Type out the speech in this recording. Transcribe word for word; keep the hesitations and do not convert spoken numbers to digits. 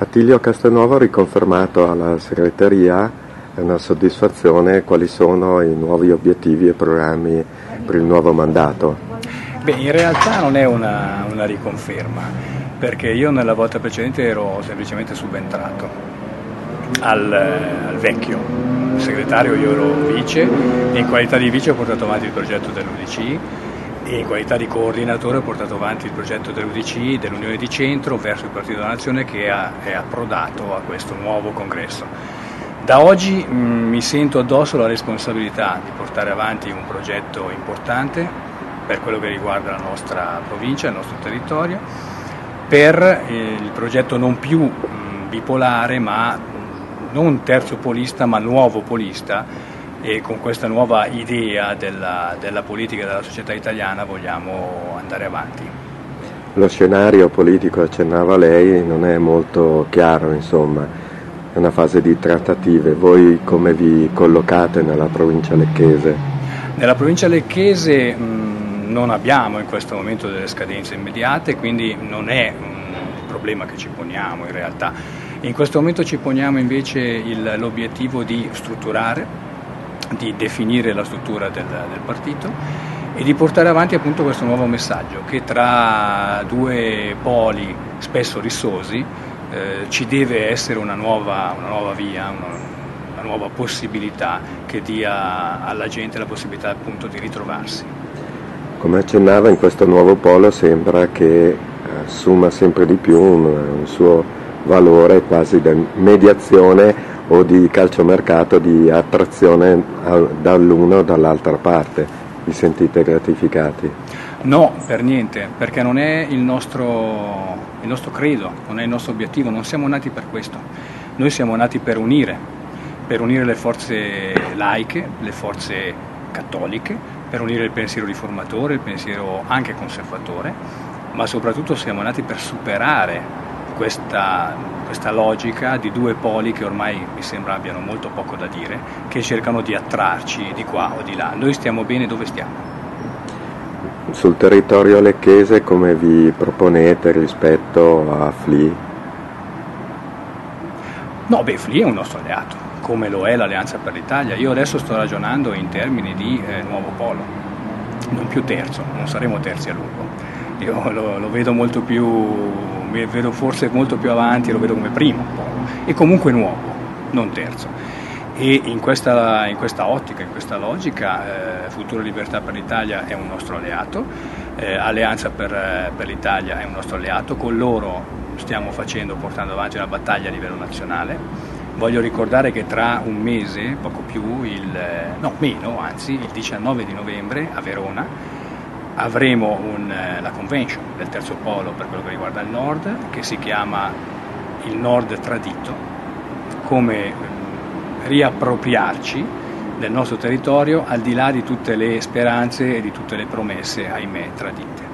Attilio Castelnuovo ha riconfermato alla segreteria una soddisfazione quali sono i nuovi obiettivi e programmi per il nuovo mandato. Beh, in realtà non è una, una riconferma, perché io nella volta precedente ero semplicemente subentrato al, al vecchio segretario, io ero vice, e in qualità di vice ho portato avanti il progetto dell'U D C. In qualità di coordinatore ho portato avanti il progetto dell'U D C, dell'Unione di Centro, verso il Partito della Nazione, che è approdato a questo nuovo congresso. Da oggi mh, mi sento addosso la responsabilità di portare avanti un progetto importante per quello che riguarda la nostra provincia, il nostro territorio, per il progetto non più mh, bipolare, ma non terzo polista, ma nuovo polista, e con questa nuova idea della, della politica e della società italiana vogliamo andare avanti. Lo scenario politico, accennava lei, non è molto chiaro, insomma, è una fase di trattative. Voi come vi collocate nella provincia lecchese? Nella provincia lecchese mh, non abbiamo in questo momento delle scadenze immediate, quindi non è un problema che ci poniamo in realtà. In questo momento ci poniamo invece il, l'obiettivo di strutturare, di definire la struttura del, del partito e di portare avanti appunto questo nuovo messaggio che tra due poli spesso rissosi eh, ci deve essere una nuova, una nuova via, una, una nuova possibilità che dia alla gente la possibilità appunto di ritrovarsi. Come accennava, in questo nuovo polo sembra che assuma sempre di più un, un suo valore quasi da mediazione o di calciomercato, di attrazione dall'una o dall'altra parte. Vi sentite gratificati? No, per niente, perché non è il nostro, il nostro credo, non è il nostro obiettivo, non siamo nati per questo. Noi siamo nati per unire, per unire le forze laiche, le forze cattoliche, per unire il pensiero riformatore, il pensiero anche conservatore, ma soprattutto siamo nati per superare Questa, questa logica di due poli che ormai mi sembra abbiano molto poco da dire, che cercano di attrarci di qua o di là. Noi stiamo bene dove stiamo. Sul territorio lecchese come vi proponete rispetto a Fli? No, beh, Fli è un nostro alleato, come lo è l'Alleanza per l'Italia. Io adesso sto ragionando in termini di eh, nuovo polo, non più terzo, non saremo terzi a lungo. Io lo, lo vedo molto più, mi vedo forse molto più avanti, lo vedo come primo polo, e comunque nuovo, non terzo. E in questa, in questa ottica, in questa logica, eh, Futura Libertà per l'Italia è un nostro alleato, eh, Alleanza per, eh, per l'Italia è un nostro alleato, con loro stiamo facendo, portando avanti una battaglia a livello nazionale. Voglio ricordare che tra un mese, poco più, il, no meno, anzi, il diciannove di novembre a Verona, avremo un, la convention del Terzo Polo per quello che riguarda il Nord, che si chiama il Nord Tradito, come riappropriarci del nostro territorio al di là di tutte le speranze e di tutte le promesse, ahimè, tradite.